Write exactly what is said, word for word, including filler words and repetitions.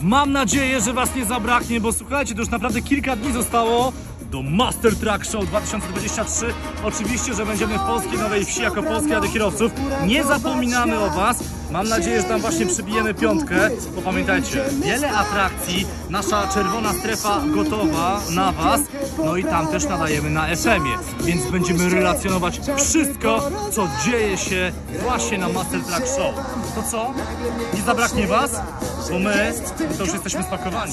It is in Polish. Mam nadzieję, że was nie zabraknie, bo słuchajcie, to już naprawdę kilka dni zostało do Master Truck Show dwa tysiące dwudziestego trzeciego. Oczywiście, że będziemy w Polskiej Nowej Wsi jako Polskie Radio Kierowców. Nie zapominamy o was. Mam nadzieję, że tam właśnie przybijemy piątkę, bo pamiętajcie, wiele atrakcji, nasza czerwona strefa gotowa na was, no i tam też nadajemy na F M ie, więc będziemy relacjonować wszystko, co dzieje się właśnie na Master Truck Show. To co? Nie zabraknie was, bo my to już jesteśmy spakowani.